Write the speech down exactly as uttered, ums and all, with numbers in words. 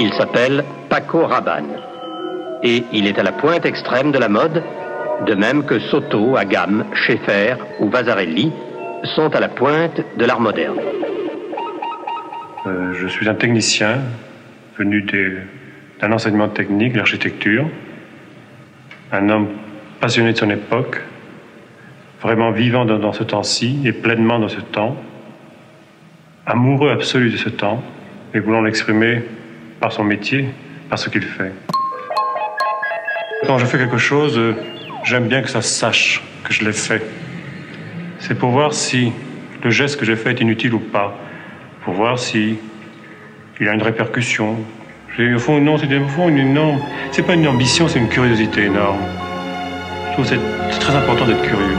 Il s'appelle Paco Rabanne et il est à la pointe extrême de la mode, de même que Soto, Agam, Schaeffer ou Vasarely sont à la pointe de l'art moderne. Euh, je suis un technicien venu d'un enseignement technique, l'architecture, un homme passionné de son époque, vraiment vivant dans, dans ce temps-ci et pleinement dans ce temps, amoureux absolu de ce temps et voulant l'exprimer par son métier, par ce qu'il fait. Quand je fais quelque chose, j'aime bien que ça se sache que je l'ai fait. C'est pour voir si le geste que j'ai fait est inutile ou pas, pour voir si il a une répercussion. Au fond, non, c'est une énorme... C'est pas une ambition, c'est une curiosité énorme. Je trouve que c'est très important d'être curieux.